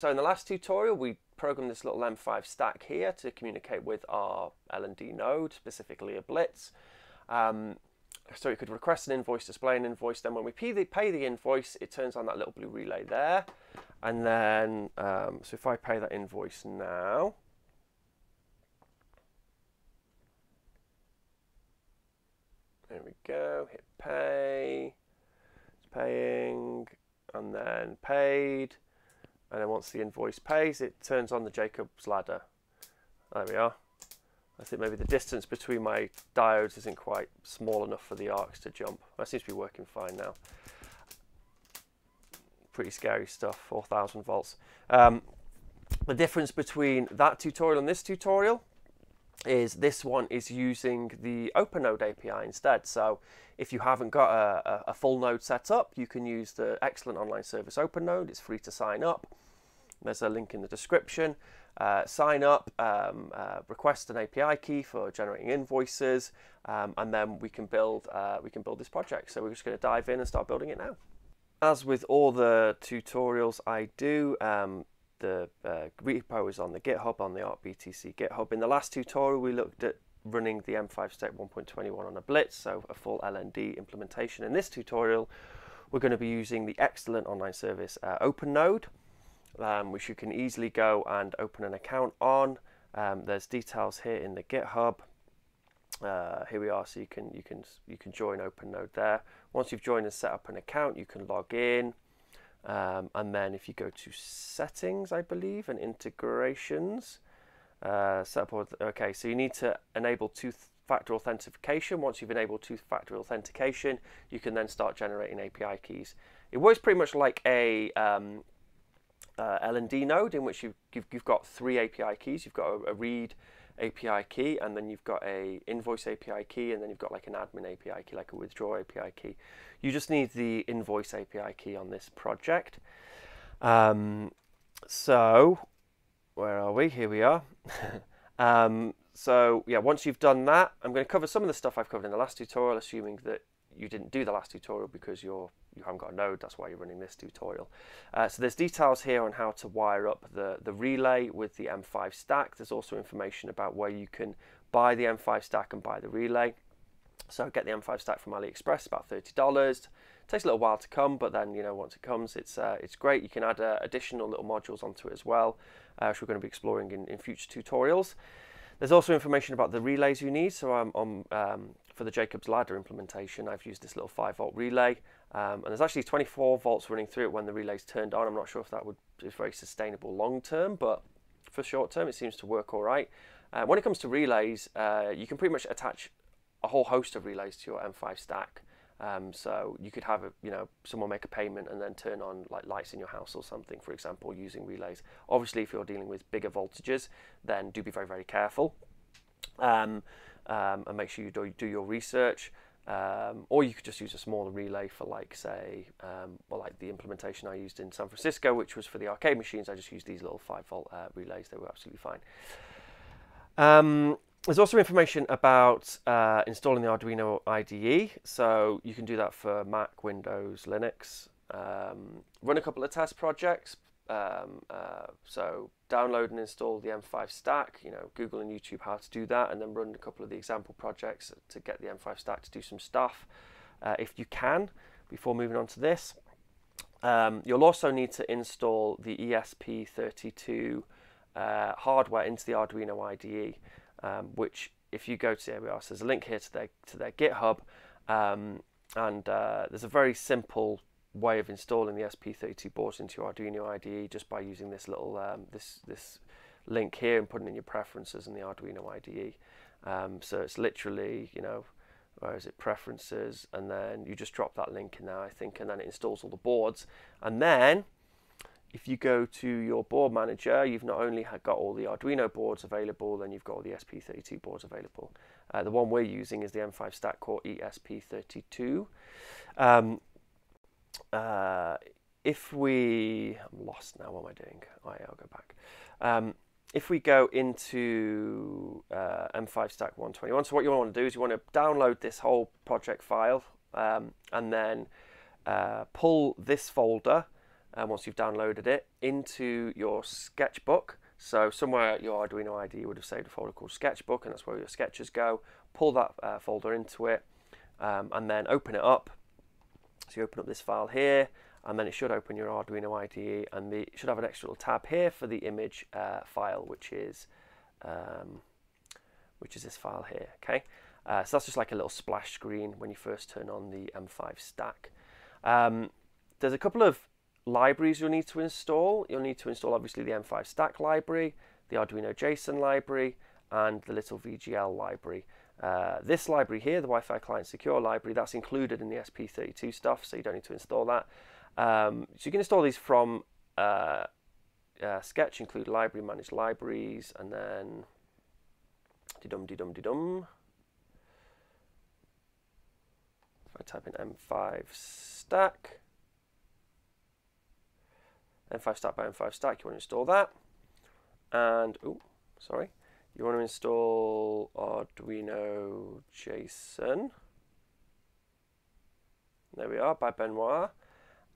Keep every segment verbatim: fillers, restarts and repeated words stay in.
So in the last tutorial, we programmed this little M five stack here to communicate with our L N D node, specifically a Blitz. Um, so it could request an invoice, display an invoice. Then when we pay the, pay the invoice, it turns on that little blue relay there. And then, um, so if I pay that invoice now, there we go, hit pay, it's paying, and then paid. And then once the invoice pays, it turns on the Jacob's Ladder. There we are. I think maybe the distance between my diodes isn't quite small enough for the arcs to jump. That seems to be working fine now. Pretty scary stuff, four thousand volts. Um, the difference between that tutorial and this tutorial is this one is using the OpenNode A P I instead. So if you haven't got a, a full node set up, you can use the excellent online service OpenNode. It's free to sign up. There's a link in the description. Uh, sign up, um, uh, request an A P I key for generating invoices, um, and then we can build uh, we can build this project. So we're just going to dive in and start building it now. As with all the tutorials I do, um, the uh, repo is on the GitHub, on the ArcBTC GitHub. In the last tutorial, we looked at running the M five Stack one point twenty-one on a Blitz, so a full L N D implementation. In this tutorial, we're going to be using the excellent online service uh, OpenNode, um, which you can easily go and open an account on. Um, there's details here in the GitHub. Uh, here we are, so you can you can you can join OpenNode there. Once you've joined and set up an account, you can log in. Um, and then if you go to settings, I believe, and integrations, uh, set up, okay, so you need to enable two-factor authentication. Once you've enabled two-factor authentication, you can then start generating A P I keys. It works pretty much like a um, uh, L N D node in which you've, you've, you've got three A P I keys. You've got a, a read A P I key, and then you've got a invoice A P I key, and then you've got like an admin A P I key, like a withdraw A P I key. You just need the invoice A P I key on this project. Um, so where are we? Here we are. um, so yeah, once you've done that, I'm going to cover some of the stuff I've covered in the last tutorial, assuming that you didn't do the last tutorial because you're you haven't got a node, that's why you're running this tutorial. Uh, so there's details here on how to wire up the, the relay with the M five stack. There's also information about where you can buy the M five stack and buy the relay. So get the M five stack from AliExpress, about thirty dollars. It takes a little while to come, but then, you know, once it comes, it's, uh, it's great. You can add uh, additional little modules onto it as well, uh, which we're going to be exploring in, in future tutorials. There's also information about the relays you need. So I'm on, um, for the Jacob's Ladder implementation, I've used this little five volt relay. Um, and there's actually twenty-four volts running through it when the relay's turned on. I'm not sure if that would is very sustainable long term, but for short term, it seems to work all right. Uh, when it comes to relays, uh, you can pretty much attach a whole host of relays to your M five stack. Um, so you could have, a, you know, someone make a payment and then turn on like lights in your house or something, for example, using relays. Obviously, if you're dealing with bigger voltages, then do be very, very careful, um, um, and make sure you do, do your research. Um, or you could just use a smaller relay for like, say, um, well, like the implementation I used in San Francisco, which was for the arcade machines. I just used these little five volt uh, relays. They were absolutely fine. Um, there's also information about uh, installing the Arduino I D E. So you can do that for Mac, Windows, Linux. Um, run a couple of test projects. Um, uh, so download and install the M five stack, you know, Google and YouTube how to do that, and then run a couple of the example projects to get the M five stack to do some stuff, uh, if you can, before moving on to this. Um, you'll also need to install the E S P thirty-two uh, hardware into the Arduino I D E, um, which if you go to, here we are, so there's a link here to their, to their GitHub, um, and uh, there's a very simple way of installing the E S P thirty-two boards into your Arduino I D E just by using this little um, this this link here and putting in your preferences in the Arduino I D E. Um, so it's literally, you know, where is it, preferences, and then you just drop that link in there, I think, and then it installs all the boards. And then if you go to your board manager, you've not only got all the Arduino boards available, then you've got all the E S P thirty-two boards available. Uh, the one we're using is the M five Stack Core E S P thirty-two. Um, Uh, if we, I'm lost now, what am I doing? Oh, yeah, I'll go back. Um, if we go into uh, M five Stack one twenty-one, so what you want to do is you want to download this whole project file, um, and then uh, pull this folder uh, once you've downloaded it, into your sketchbook. So somewhere your Arduino I D E would have saved a folder called Sketchbook, and that's where your sketches go. Pull that uh, folder into it, um, and then open it up. So you open up this file here, and then it should open your Arduino I D E, and the, it should have an extra little tab here for the image uh, file, which is um, which is this file here. Okay, uh, so that's just like a little splash screen when you first turn on the M five Stack. Um, there's a couple of libraries you'll need to install. You'll need to install obviously the M five Stack library, the Arduino JSON library, and the little V G L library. Uh, this library here, the Wi-Fi Client Secure library, that's included in the E S P thirty-two stuff, so you don't need to install that. Um, so you can install these from uh, uh, Sketch, include library, manage libraries, and then de-dum, de-dum, de-dum. If I type in M five Stack, M five Stack by M five Stack, you want to install that, and oh, sorry, you want to install Arduino JSON. There we are, by Benoit.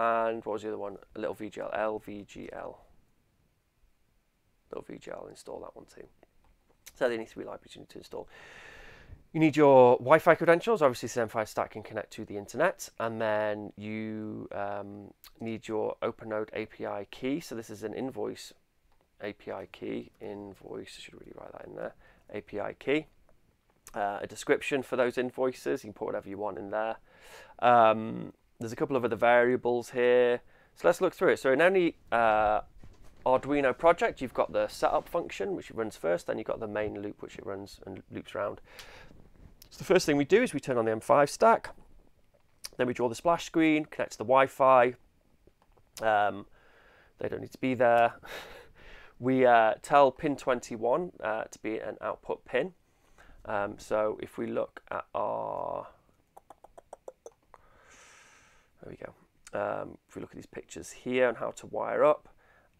And what was the other one? A little V G L, L V G L. Little V G L, install that one too. So there need to be libraries you need to install. You need your Wi-Fi credentials. Obviously, the M five Stack can connect to the internet, and then you um, need your OpenNode A P I key. So this is an invoice A P I key. Invoice. I should really write that in there. A P I key. Uh, a description for those invoices. You can put whatever you want in there. Um, There's a couple of other variables here. So let's look through it. So in any uh, Arduino project, you've got the setup function, which it runs first, then you've got the main loop, which it runs and loops around. So the first thing we do is we turn on the M five Stack, then we draw the splash screen, connect to the Wi-Fi. Um, they don't need to be there. We uh, tell pin twenty-one uh, to be an output pin. Um, so if we look at our... There we go. Um, if we look at these pictures here on how to wire up,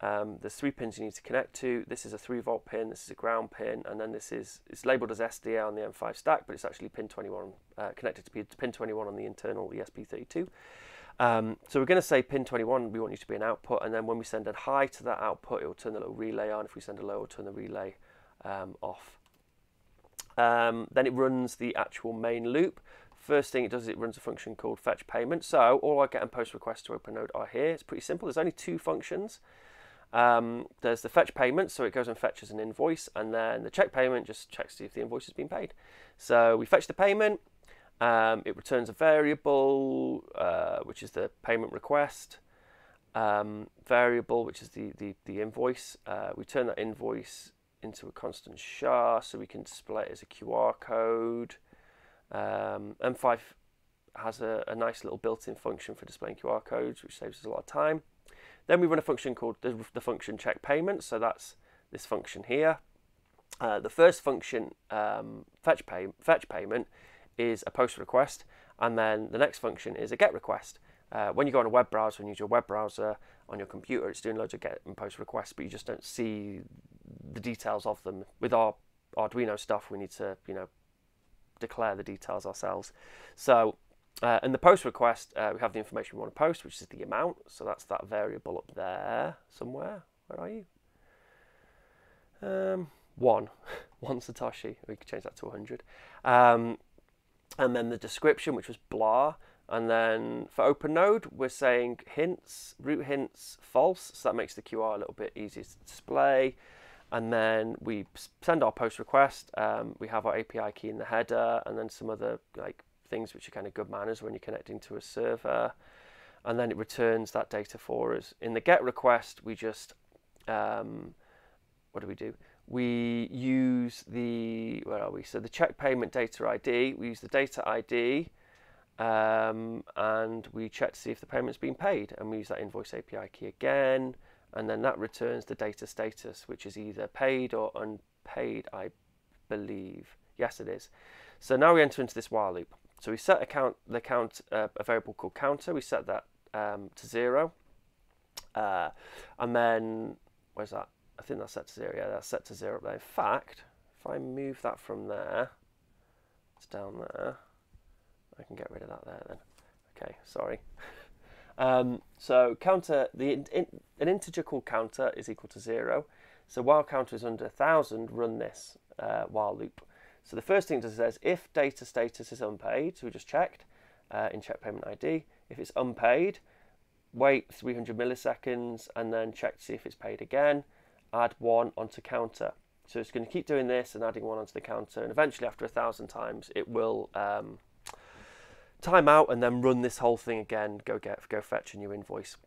um, there's three pins you need to connect to. This is a three volt pin, this is a ground pin, and then this is, it's labelled as S D A on the M five Stack, but it's actually pin twenty-one, uh, connected to pin twenty-one on the internal E S P thirty-two. Um, so we're going to say pin twenty-one, we want you to be an output, and then when we send a high to that output, it will turn the little relay on. If we send a low, it will turn the relay um, off. Um, then it runs the actual main loop. First thing it does is it runs a function called fetch payment. So all our get and post requests to OpenNode are here. It's pretty simple. There's only two functions. Um, there's the fetch payment, so it goes and fetches an invoice, and then the check payment just checks to see if the invoice has been paid. So we fetch the payment. Um, it returns a variable, uh, which is the payment request um, variable, which is the the, the invoice. Uh, we turn that invoice into a constant S H A, so we can display it as a Q R code. Um, M five has a, a nice little built-in function for displaying Q R codes, which saves us a lot of time. Then we run a function called the, the function check payment, so that's this function here. Uh, the first function, um, fetch, pay, fetch payment, is a post request, and then the next function is a get request. Uh, when you go on a web browser and use your web browser on your computer, it's doing loads of get and post requests, but you just don't see the details of them. With our Arduino stuff, we need to, you know, declare the details ourselves. So uh, in the post request, uh, we have the information we want to post, which is the amount. So that's that variable up there somewhere. Where are you? Um, one. one Satoshi. We could change that to one hundred. Um, and then the description, which was blah. And then for OpenNode, we're saying hints, root hints, false. So that makes the Q R a little bit easier to display. And then we send our post request. Um, we have our A P I key in the header, and then some other like things which are kind of good manners when you're connecting to a server. And then it returns that data for us. In the get request, we just um, what do we do? We use the where are we? So the check payment data I D. We use the data I D, um, and we check to see if the payment's been paid. And we use that invoice A P I key again. And then that returns the data status, which is either paid or unpaid, I believe. Yes, it is. So now we enter into this while loop. So we set a count, the count, uh, a variable called counter. We set that um, to zero. Uh, and then, where's that? I think that's set to zero. Yeah, that's set to zero up there. In fact, if I move that from there, it's down there. I can get rid of that there then. Okay, sorry. Um, so counter, the in, in, an integer called counter is equal to zero. So while counter is under one thousand, run this uh, while loop. So the first thing it says, if data status is unpaid, so we just checked uh, in check payment I D, if it's unpaid, wait three hundred milliseconds and then check to see if it's paid again, add one onto counter. So it's going to keep doing this and adding one onto the counter, and eventually after a thousand times it will um, time out and then run this whole thing again, go get, go fetch a new invoice.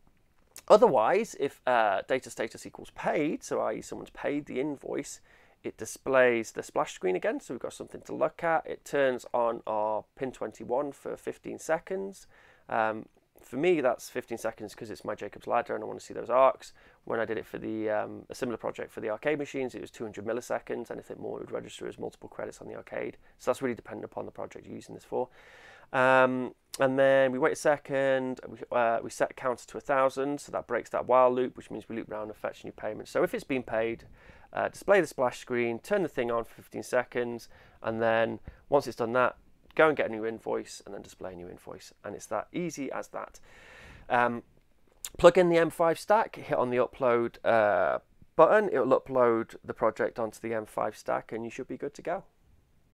Otherwise, if uh, data status equals paid, so that is someone's paid the invoice, it displays the splash screen again, so we've got something to look at. It turns on our pin twenty-one for fifteen seconds. Um, for me, that's fifteen seconds because it's my Jacob's Ladder and I want to see those arcs. When I did it for the um, a similar project for the arcade machines, it was two hundred milliseconds. Anything more, it would register as multiple credits on the arcade. So that's really dependent upon the project you're using this for. Um, and then we wait a second, we, uh, we set counter to one thousand, so that breaks that while loop, which means we loop round and fetch new payments. So if it's been paid, uh, display the splash screen, turn the thing on for fifteen seconds, and then once it's done that, go and get a new invoice, and then display a new invoice. And it's that easy as that. Um, plug in the M five stack, hit on the upload uh, button, it'll upload the project onto the M five stack, and you should be good to go.